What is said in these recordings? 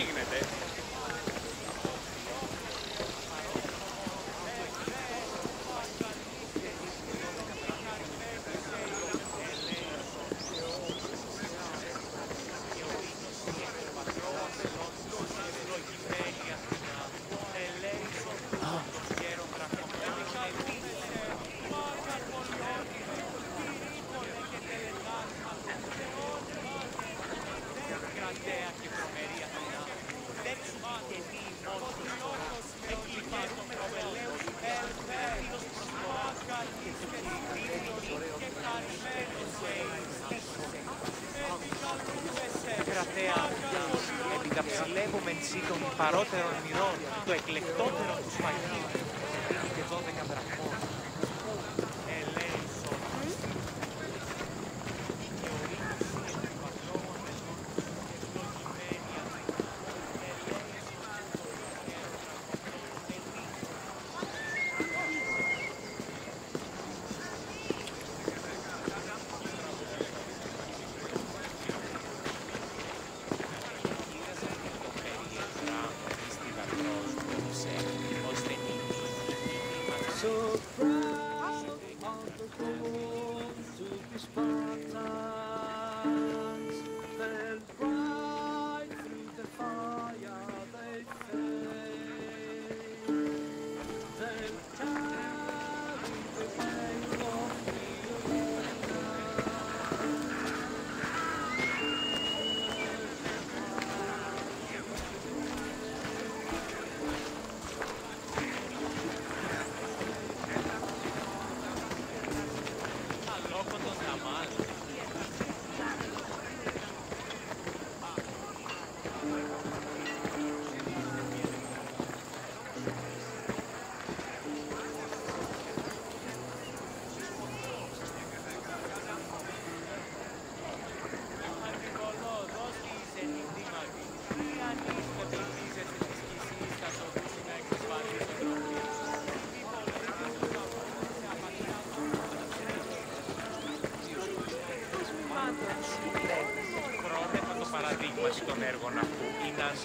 γίνεται. Παρότερων μυρών, το εκλεκτότερο του σφαγείου, και 12 δραχμών.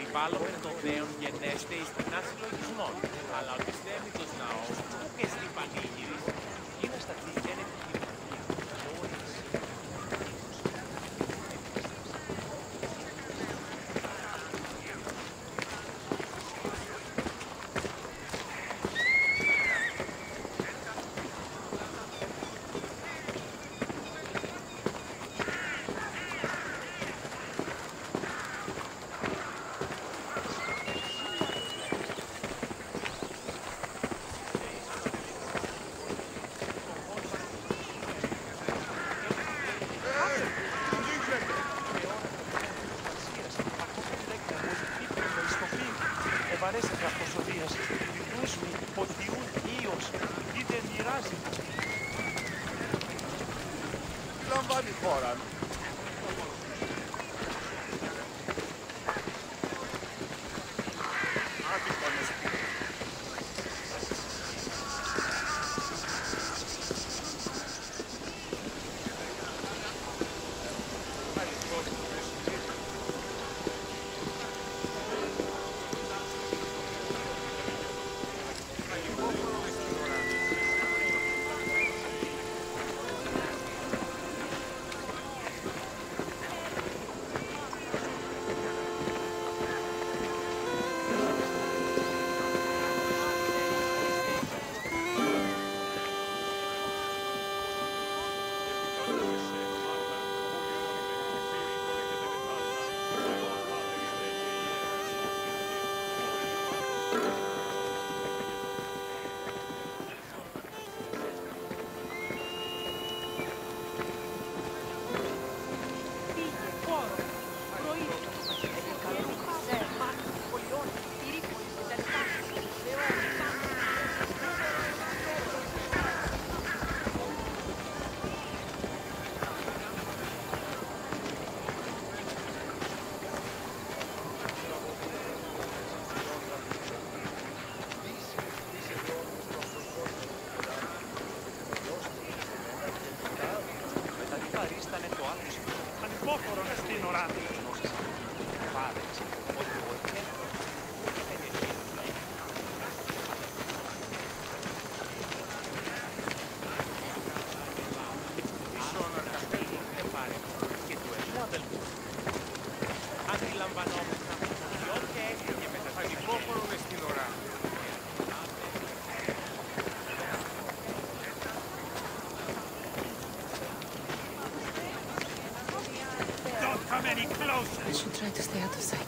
Συμβάλλουμε των νέων γενέστε εις την συλλογισμών, αλλά ο πιστεύητος ναός που και στην πανήγυρη είναι στα τυχαίνεται την Don't come any closer. I should try to stay out of sight.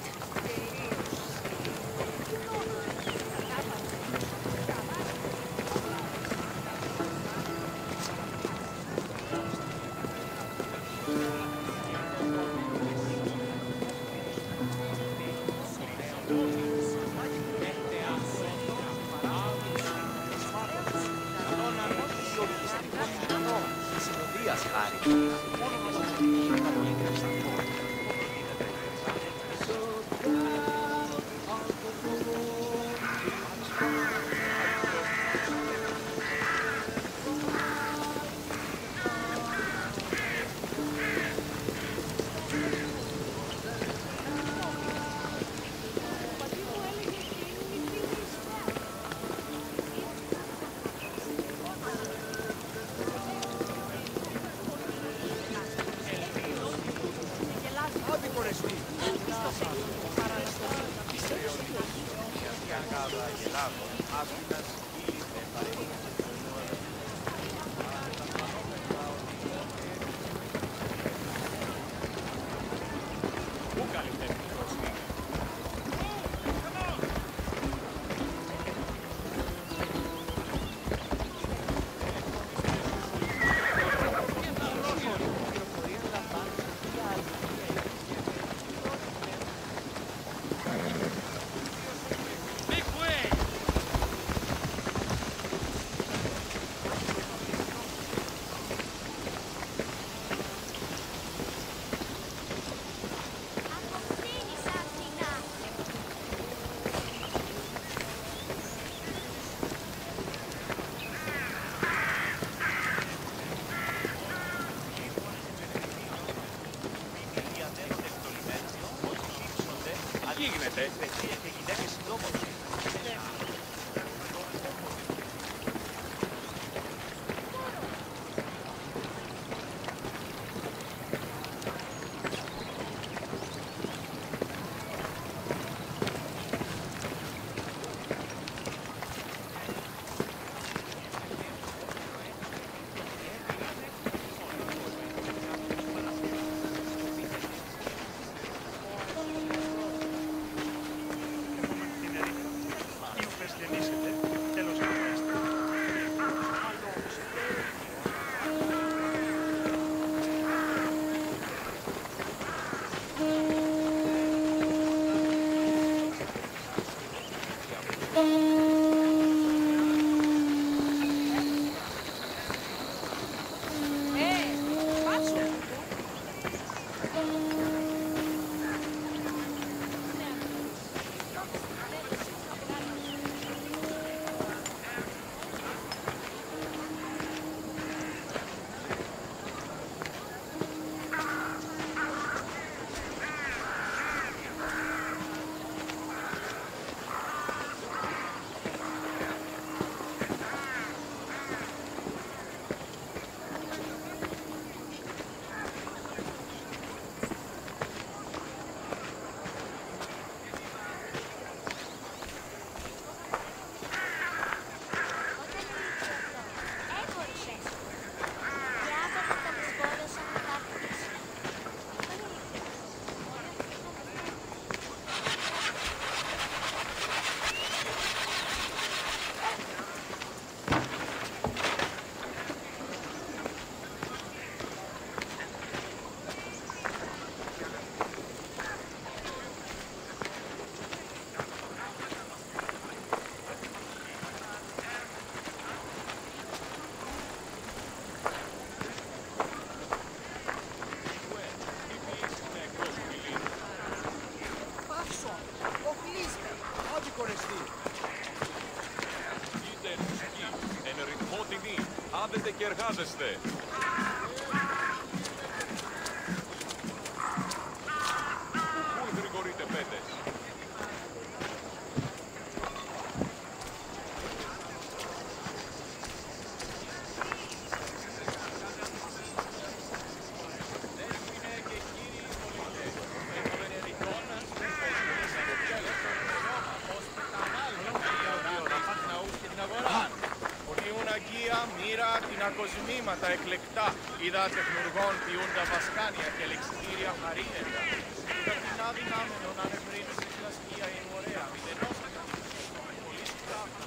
Και εργάζεστε. αποζημίματα εκλεκτά, ειδά τεχνουργών ποιούν τα βασκάνια και λεξιτήρια χαρίνετα. Τα κοινά δυνάμενον ανεβρύνει στην κλασσία η ωραία, μηδενός εκατομμύρια, πολύ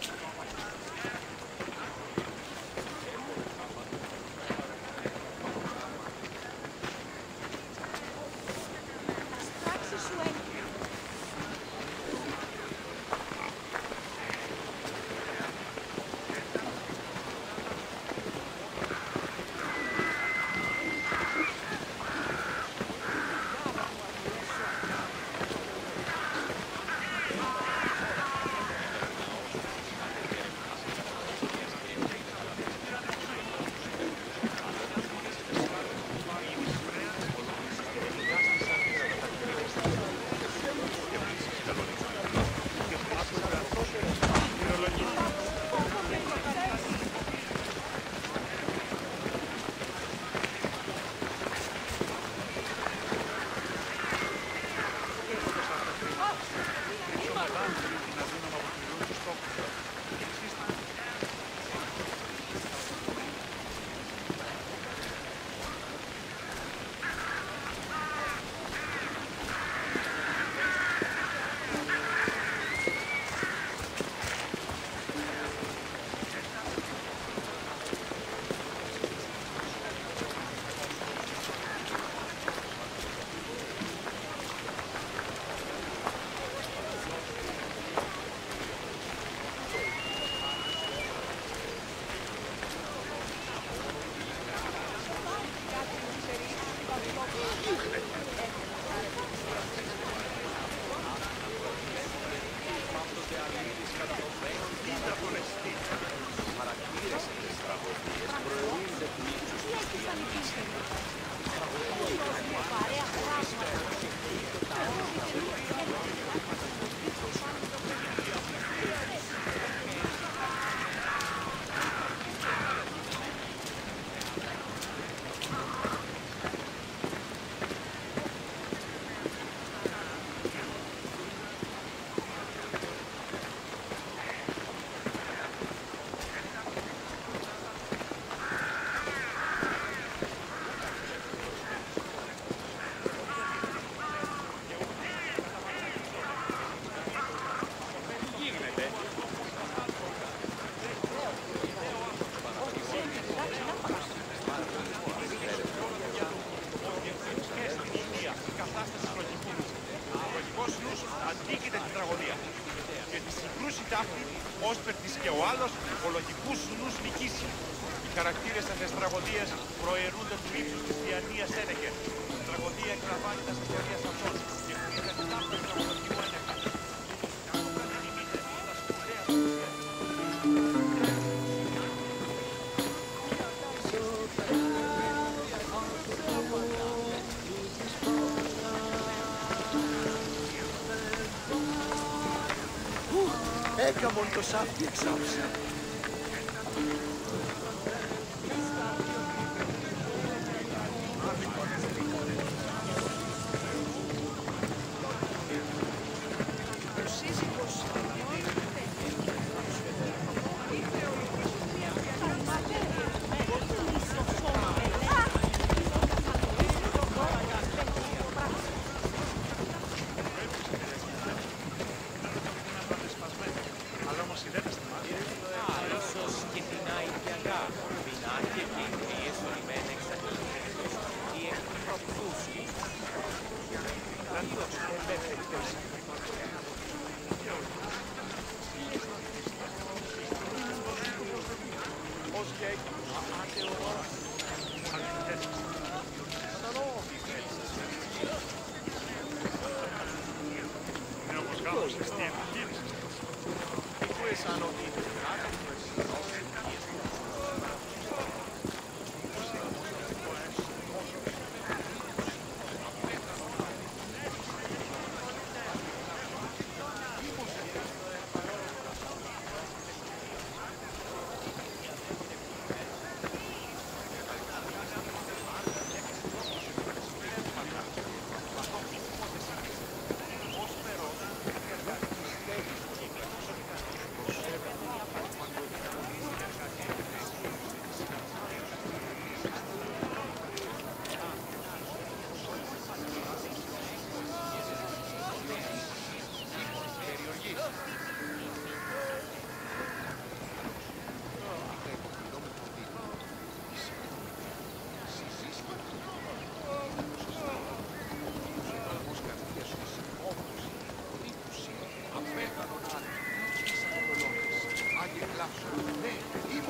Έκαμον το σάφτι εξάψα.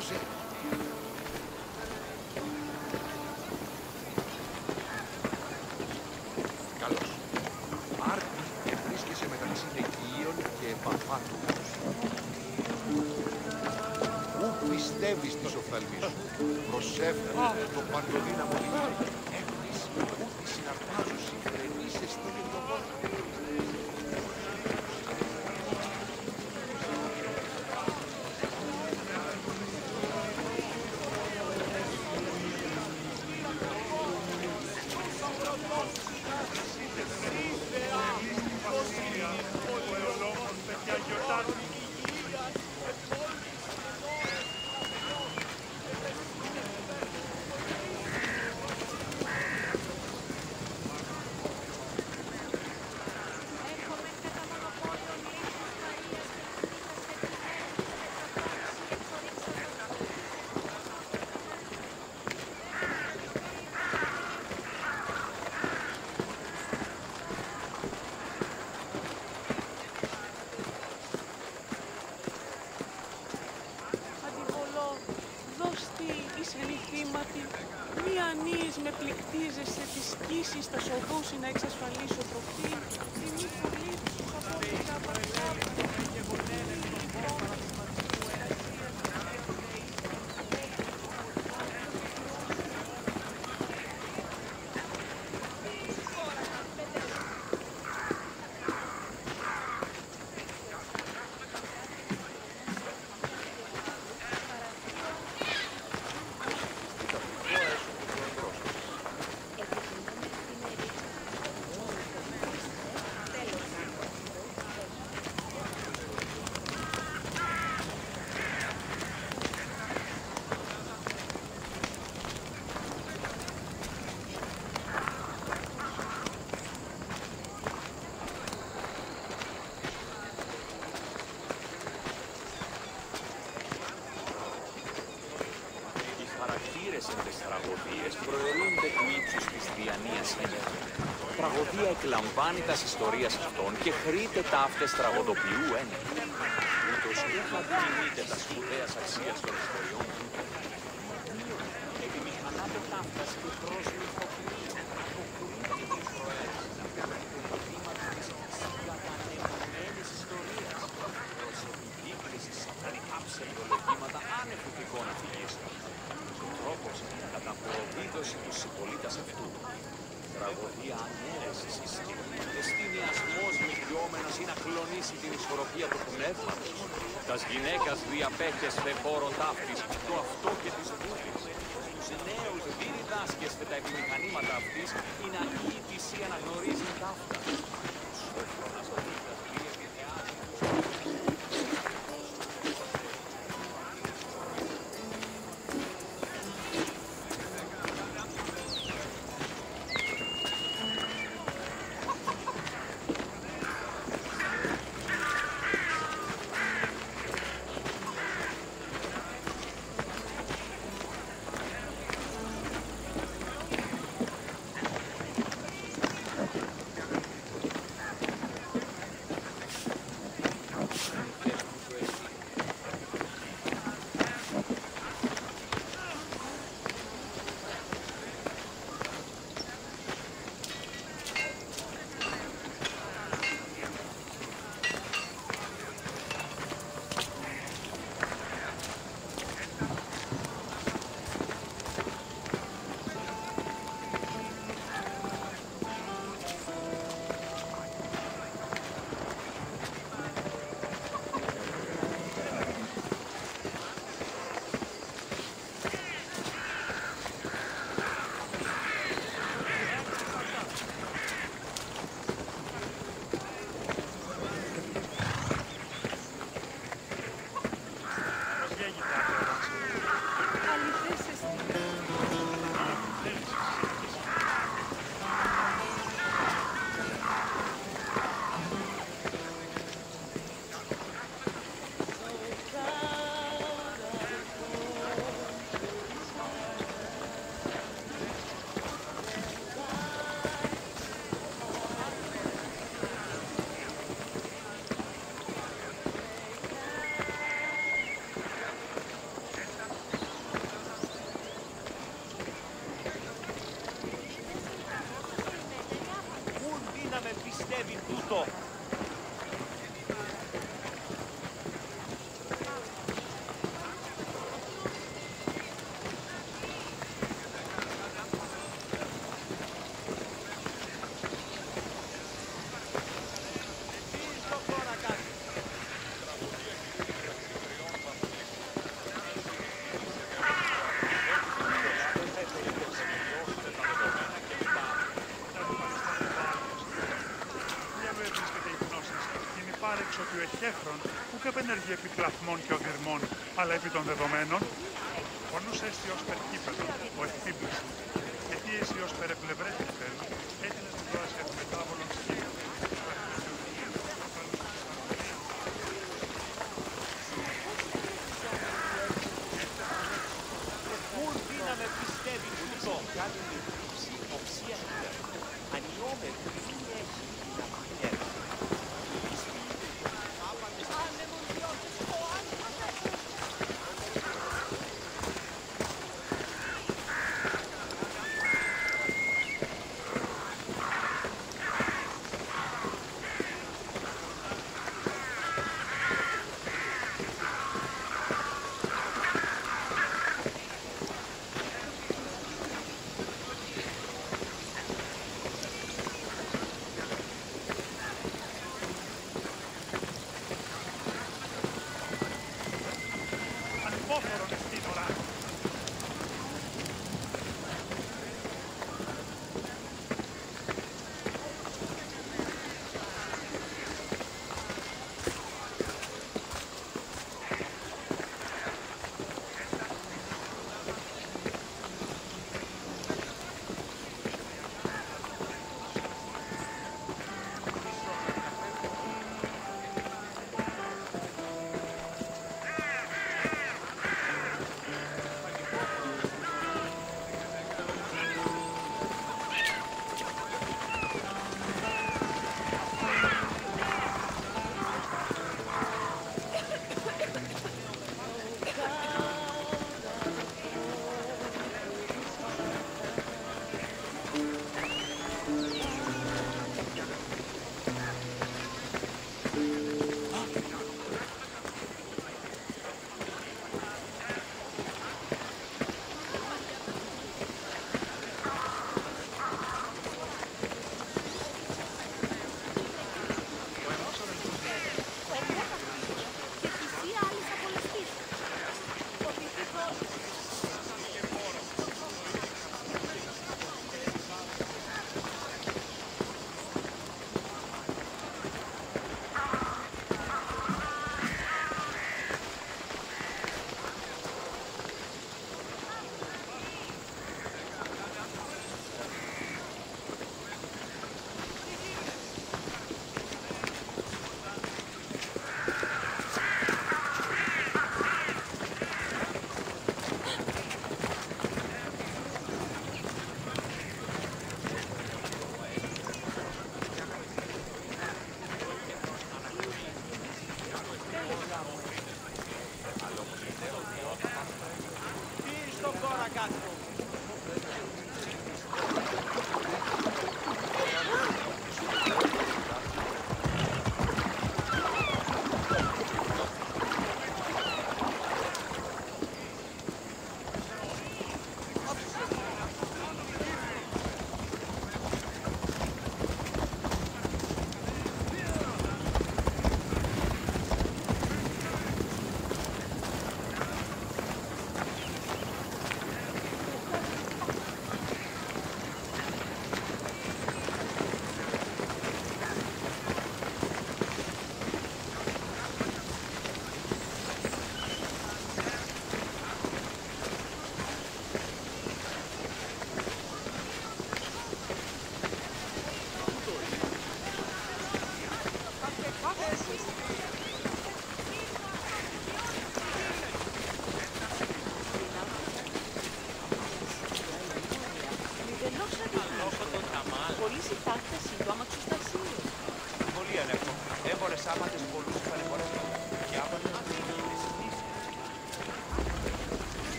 scusi. Καλώς. Πάρτι και βρίσκεσαι μεταξύ οικείων και επαφάτου. Πού πιστεύεις τις οφθαλμίες σου. Προσεύχε το παντοδύναμο λιγάκι. Έχεις που τη συναρπάζουν συγκρενήσεις στο λεπτομότρο. Στα σοδόση να εξασφαλίσω τροφή, τιμή πολύ στους απόλυτα εκλαμβάνει τας ιστορίας αυτών και χρείτε ταύτες τραγωδοποιού ένε. Ούτως ούχα κινείται τας σπουδαίας αξίας των ιστοριών του. Επιμηχανάται ταύτες και πρόσμη φοβλίου αποκρούνται και τους προέλες. Τα βήματα της κατανεμμένης ιστορίας. Προσωπική κρίση σαφράνει άψελο λεγγύματα άνευ ουτικών αφηγής. Ο τρόπος κατά προδίδωση του συμπολίτας αυτού. Τραγωδία ανέρεσης εις κοινωνίες στιγμιασμός μικριόμενος ή να κλονίσει την ισορροπία του πνεύματος, τας γυναίκας διαπέχες φεφόρο ταύτης, το αυτό και της βούλης. Στους νέους διδάσκεστε τα επιμηχανήματα αυτής, η ναγή της ή αναγνωρίζει ταύτα. πάρεξο του εχέφρον, ουκ επενεργεί επί πλαθμών και οδερμών, αλλά επί των δεδομένων. Πονούς έστι ως περκύπεδο, ο ευθύμπλης μου. Γιατί έστι ως περεπλευρές ευθέρου, έγινε στην δράση επιμετάβολων σκύρων. Πούν δύναμε πιστεύει τούτο, κάνουν ψηφοψία χειρά. Ανιόμετρη συνέχει να μαχαίρουν.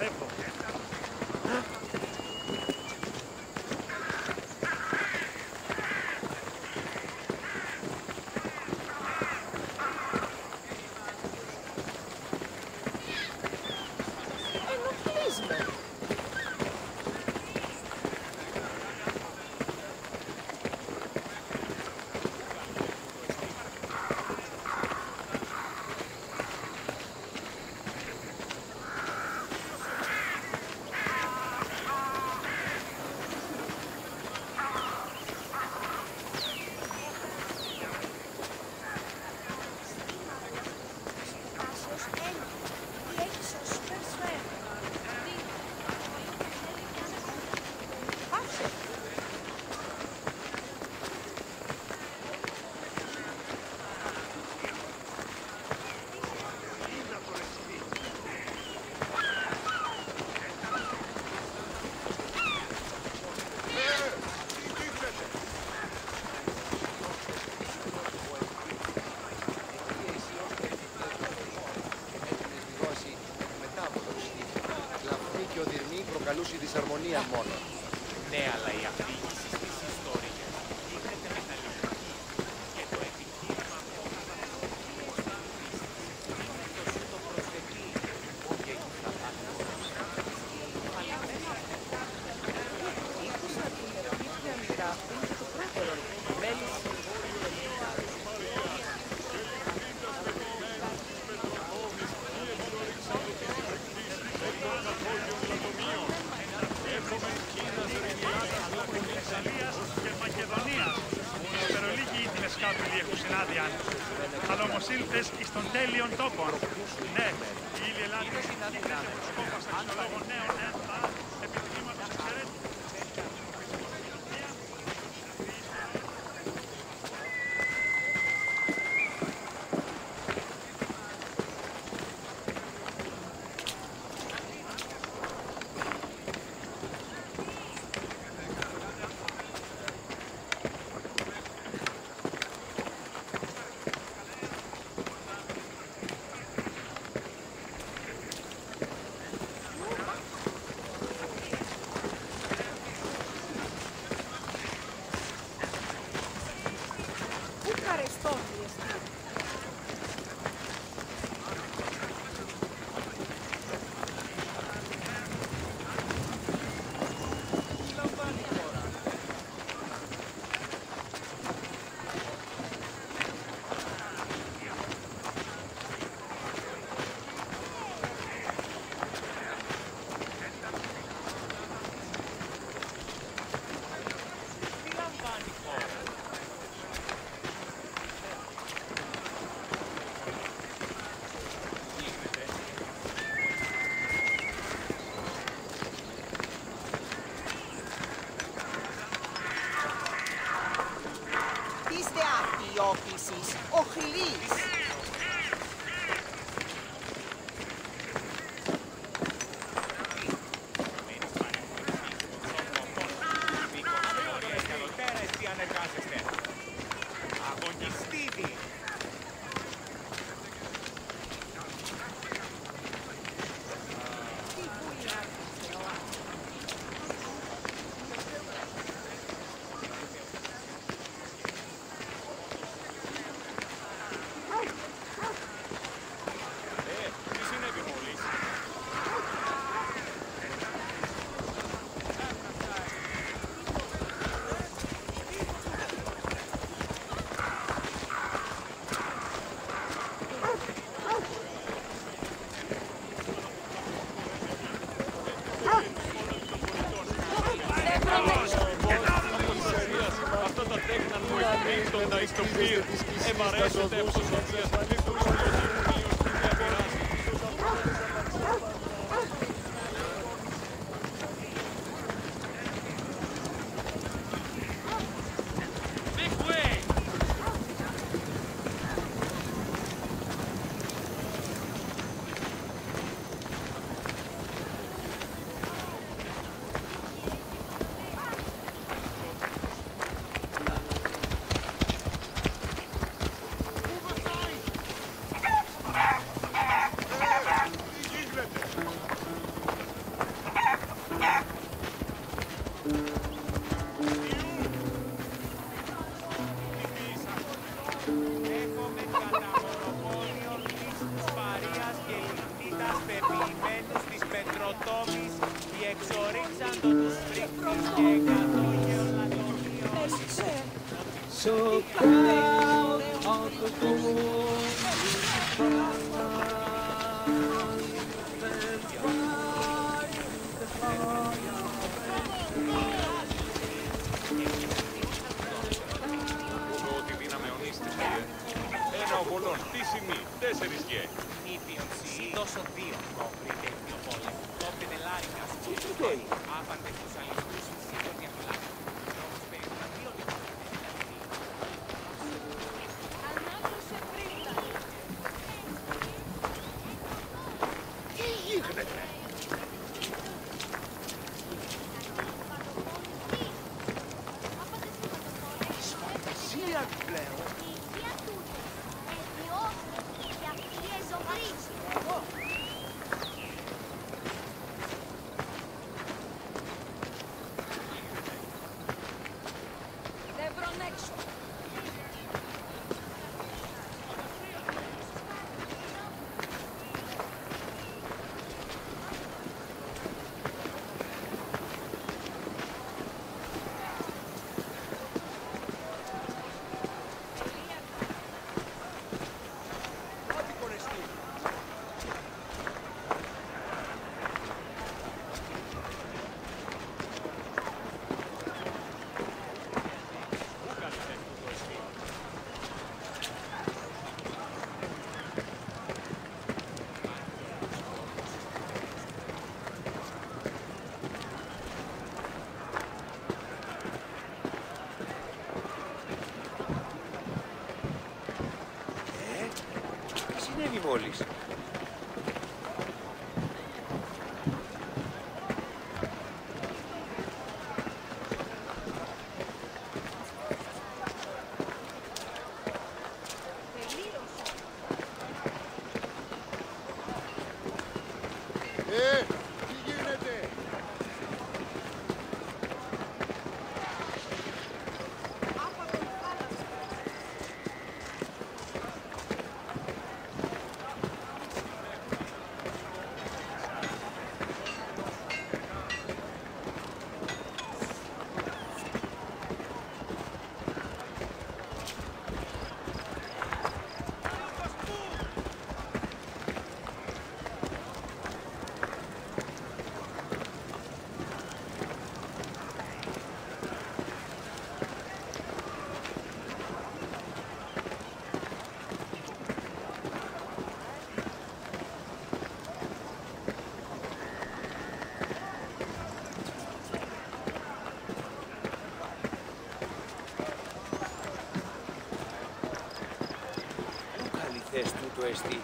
tempo. Καλούσε δυσαρμονία μόνο. Ναι, αλλά η αφήγηση στις ιστορίες γίνεται μεταλλική και το επιχείρημα που το προσθέτει ότι εκεί θα πάνε μόνο. Αλλά όμως ήλθες εις των τέλειων τόπων. Ναι, οι ήλιοι Ελλάδες ήρθαν εξοπόφασαν στο λόγο νέων έντα επιτυχήματος εξαιρέτου. Οχλής. τόμης, διεξορίξαν τον τους φρίκτης και εκατόγεων λατομιώσεις. So proud of the Πόλης. Questi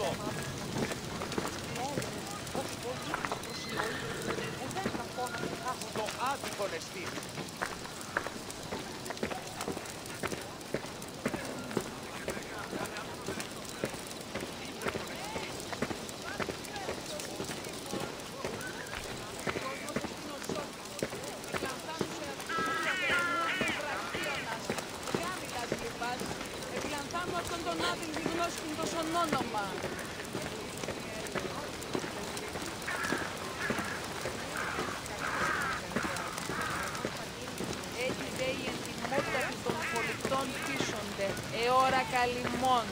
Το άδικο νεστή. Καλημών.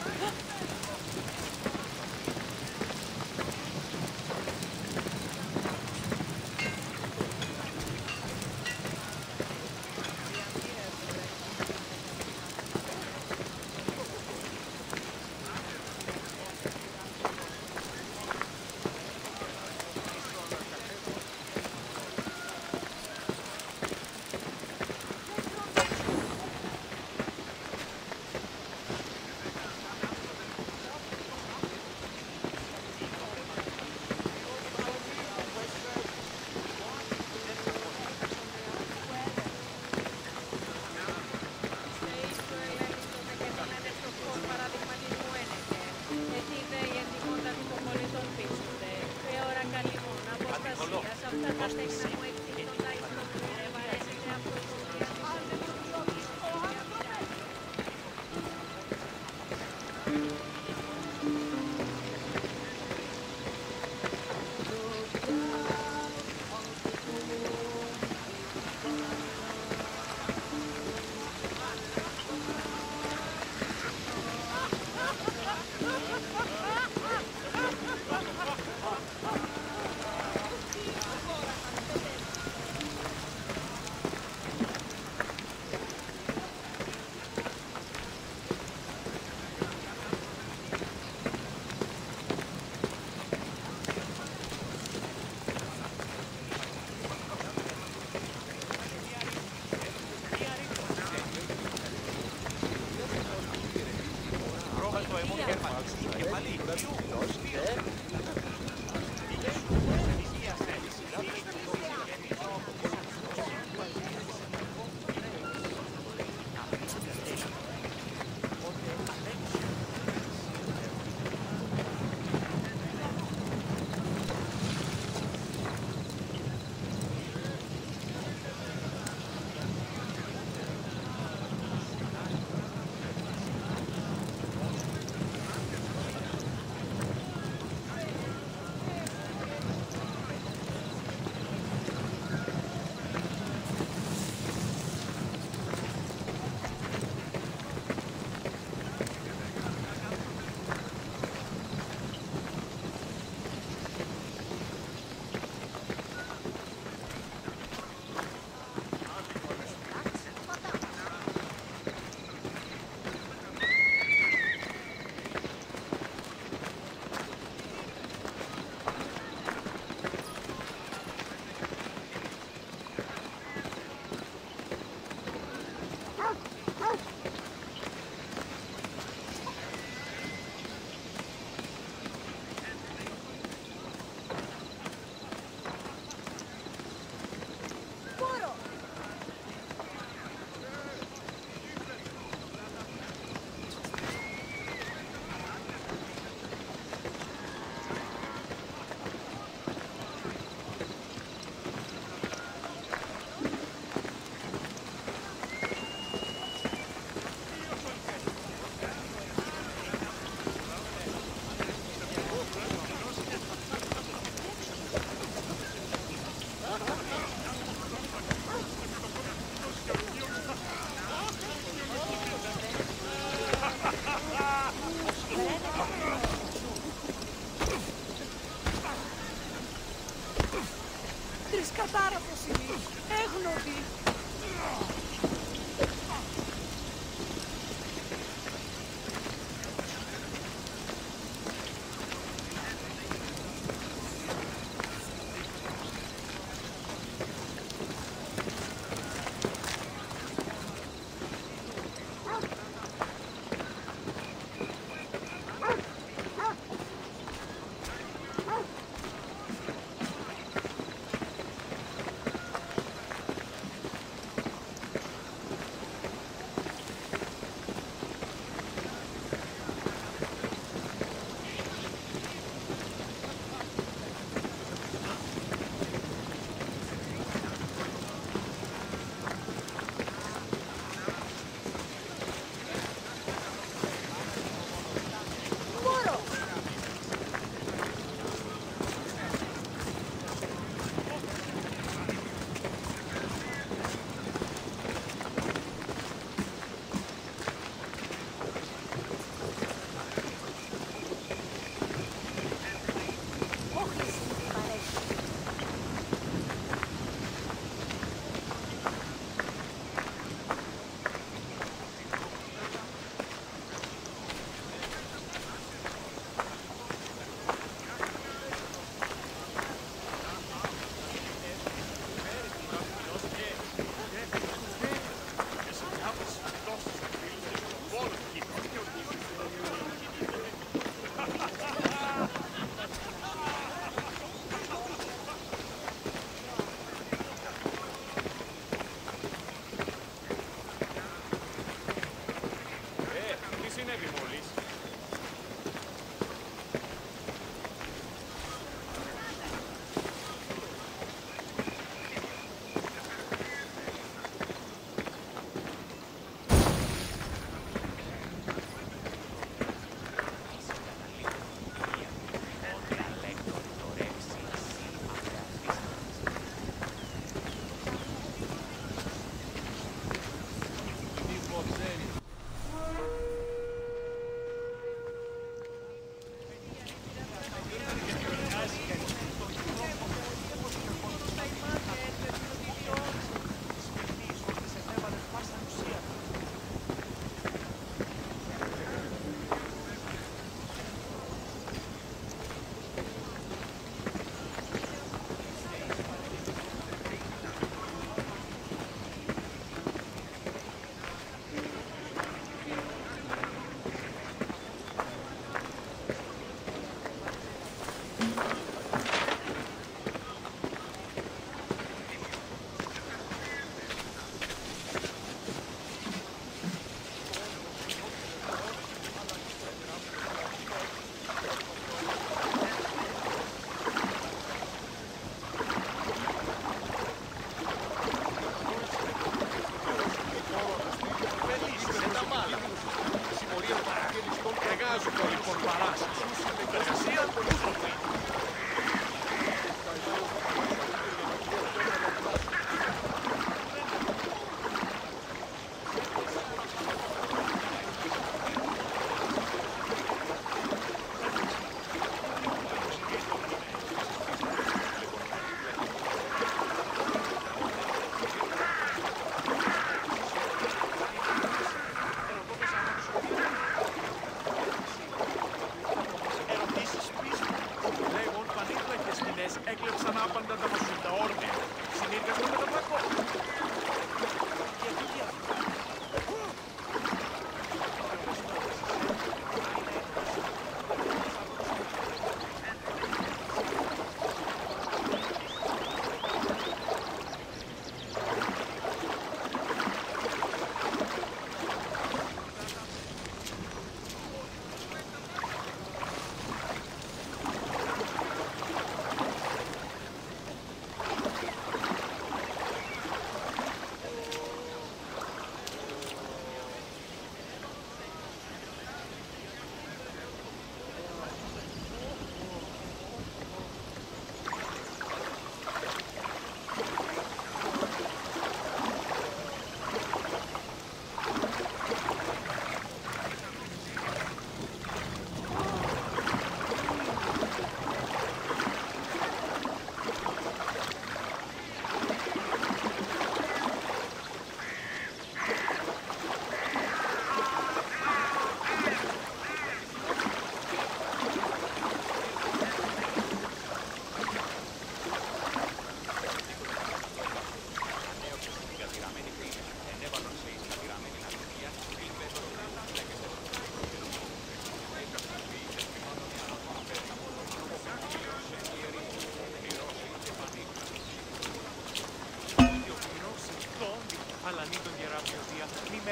πρόσωπο λοιπόν παράσιτο στην εργασία του Μουσουλμί.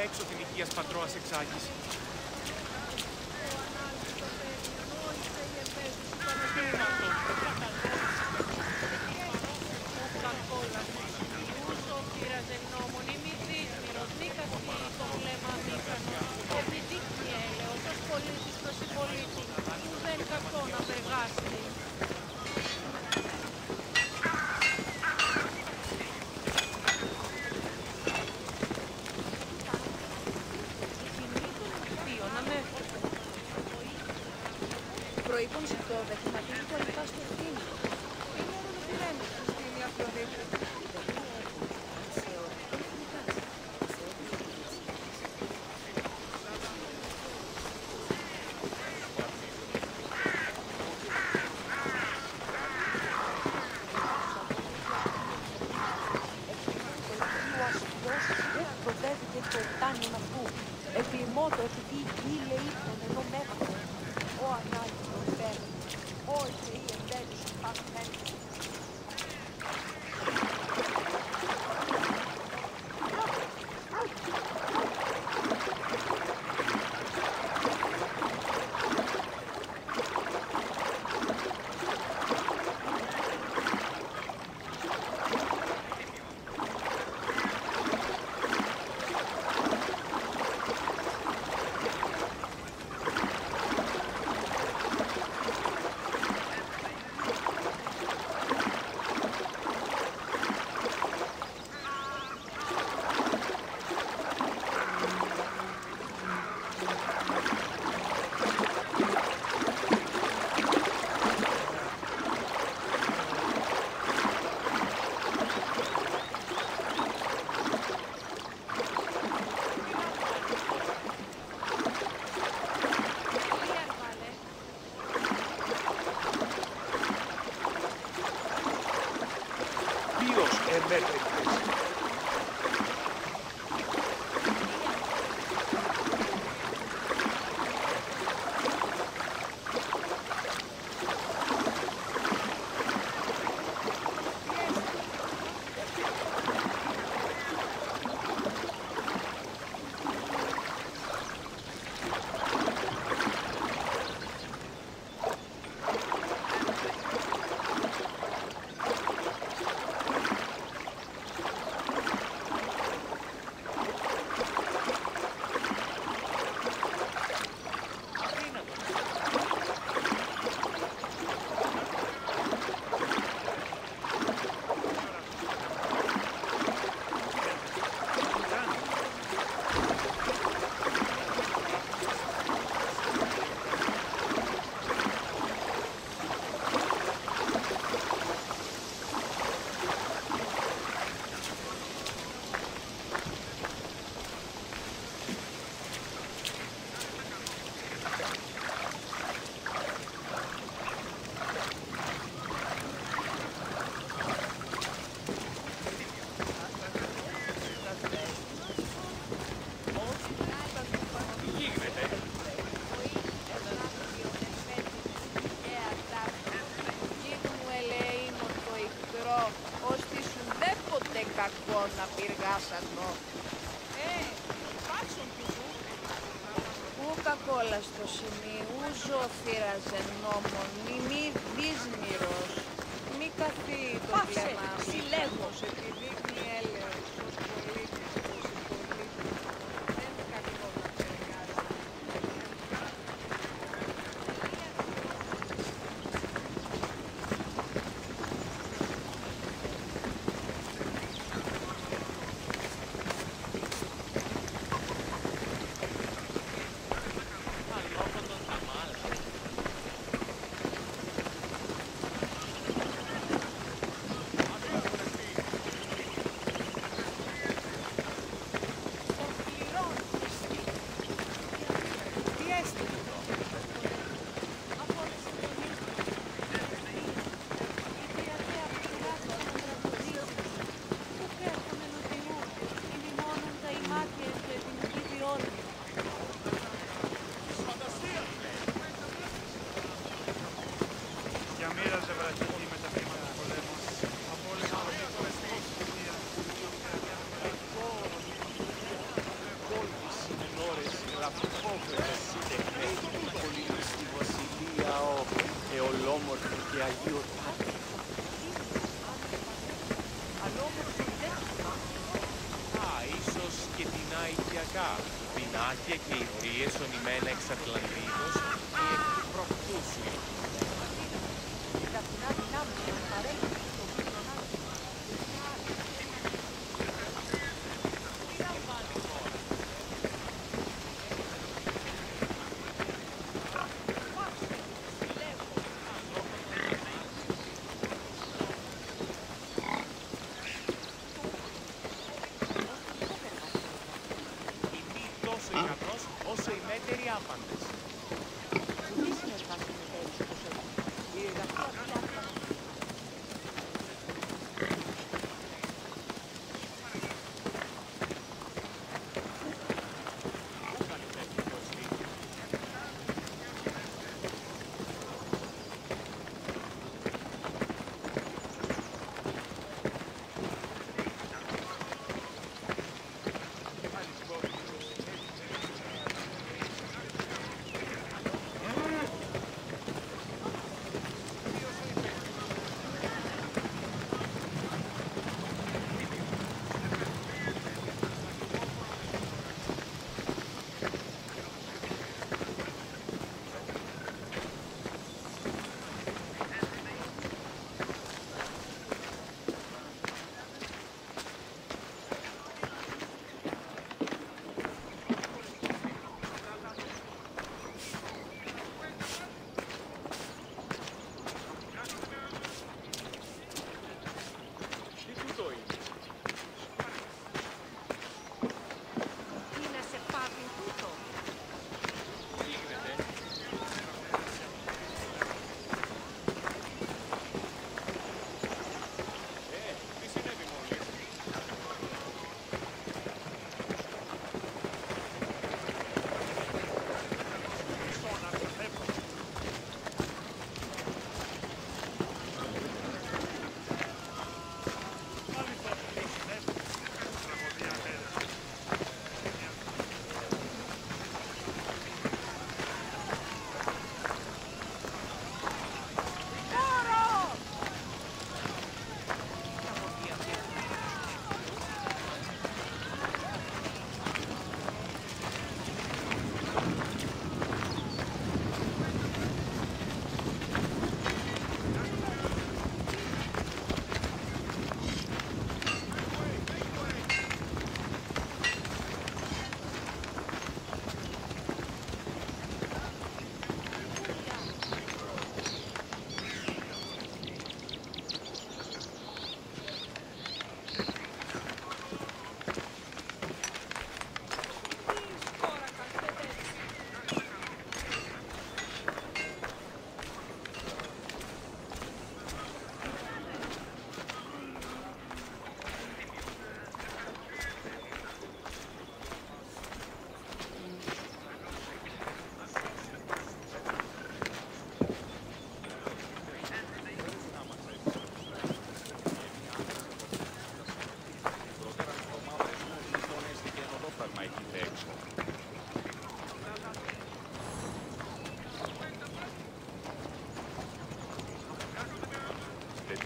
Έξω την υγείας πατρόας εξάγης. Κόλα στο σημείο, ζωφύραζε νόμον, μη δύσμυρος, μη καθεί το βλέμμα μου. Συλλέγος, επειδή μη έλεος, ως πολίτης, δεν είναι κακό να περιγάζει. Όσο οι μέτεροι άπαντες.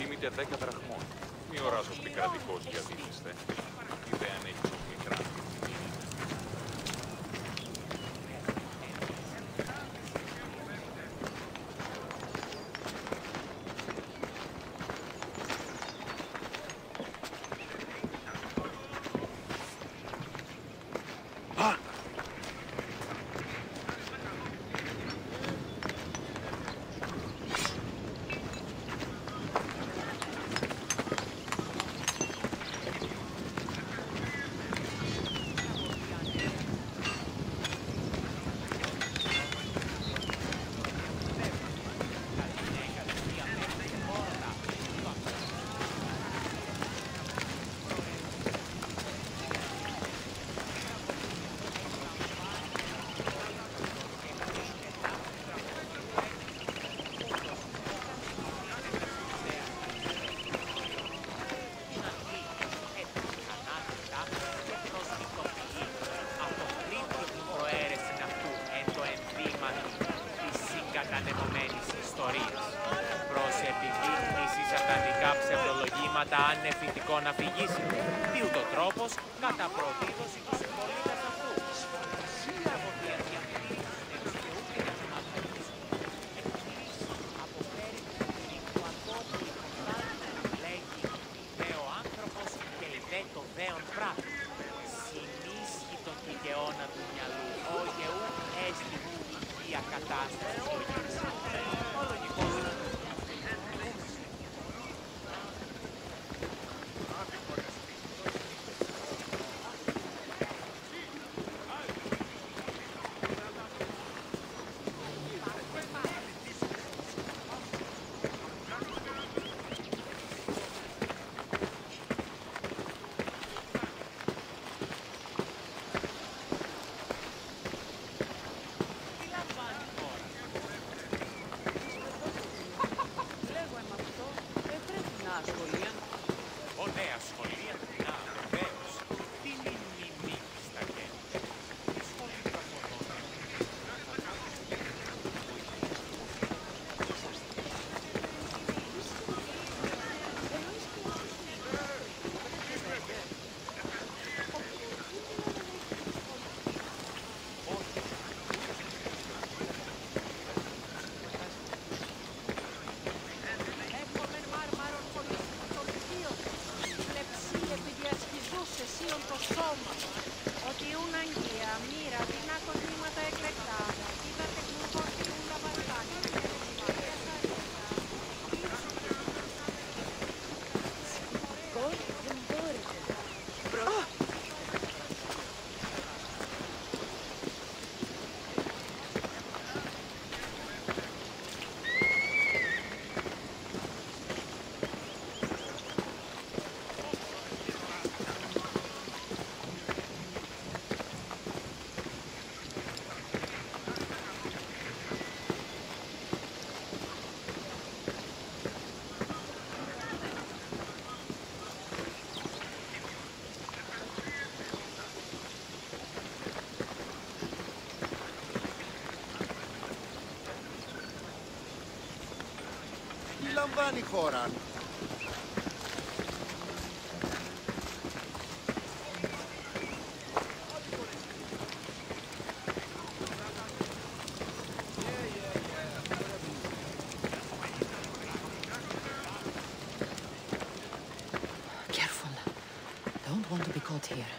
Τίμητε 10 δραχμών. Μη ώρα σας πικά δικός διαδίδεστε. Ιδέα αν έχεις ως μικρά. Να φυγήσει. Τι ούτω τρόπος κατά προδίδωση του συμπολίτα αυτού. Δε ο άνθρωπος και δε το δέον πράγμα. Συνίσχυ τον δικαιώνα του μυαλού. Ο γεού έστη υγεία κατάσταση. Ο λογικός είναι. Λαμβάνει χώρα. Careful. Don't want to be caught here.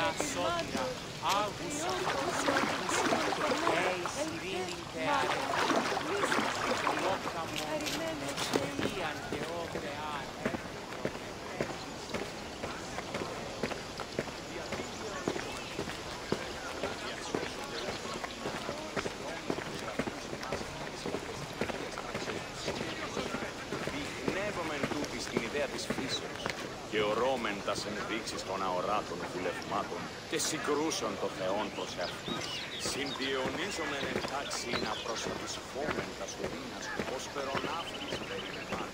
Sophia, August, και ο Ρώμεν τας ενδείξεις των αοράτων βουλευμάτων και συγκρούσεων των θεών προς αυτούς. Συνδιονίζομεν εντάξει να προσατισφόμεν τας οδύνας ως περονάφρης περιμάτων.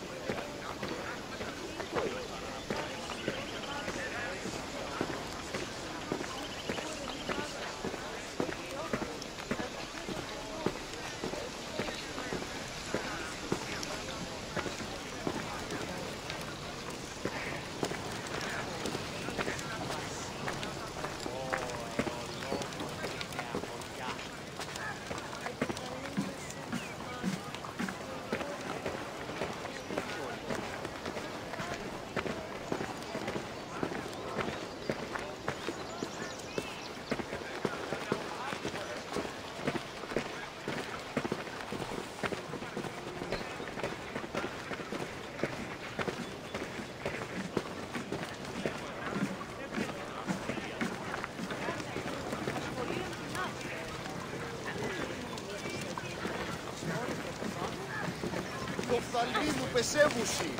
Κοφθαλή μου πεσέβουση.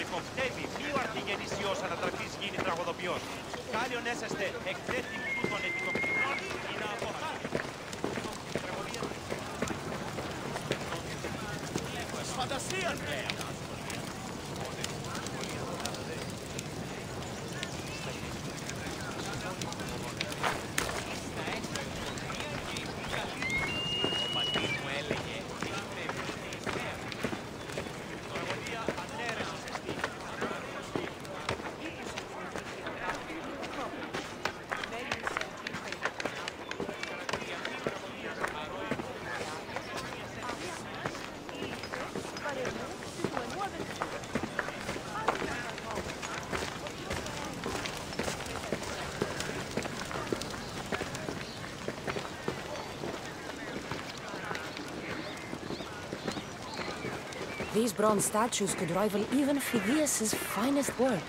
Υποφτεύει, μη ο αρχηγενησιός ανατραπής ηθοποιός. Κάλλιον έσαστε εκθέτη του των επιτοπλικών ή να αποχάρει. Φαντασίας νέα! These bronze statues could rival even Phidias' finest work.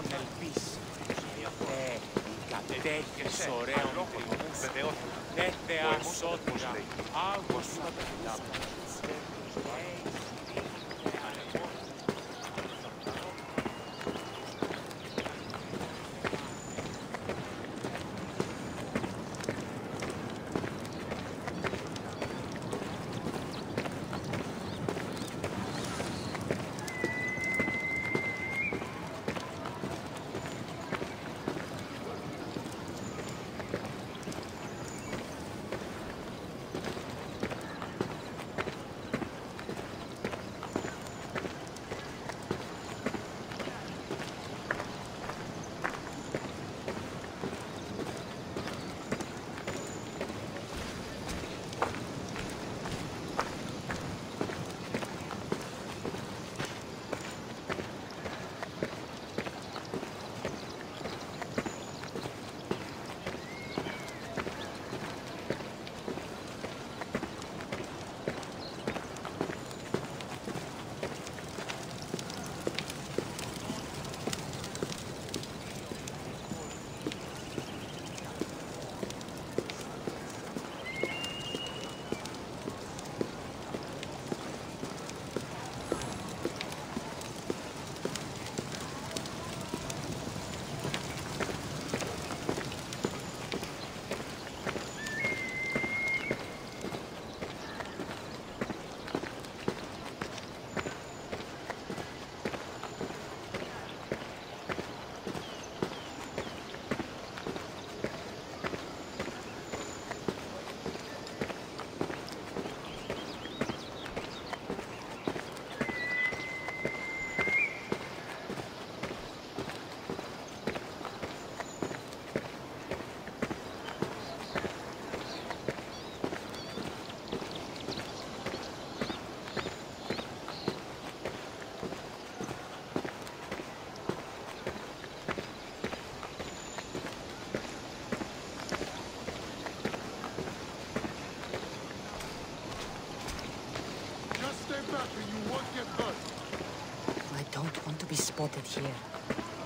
non nel bis. Tecche soreo tette a sotta augusta I don't want to be spotted here.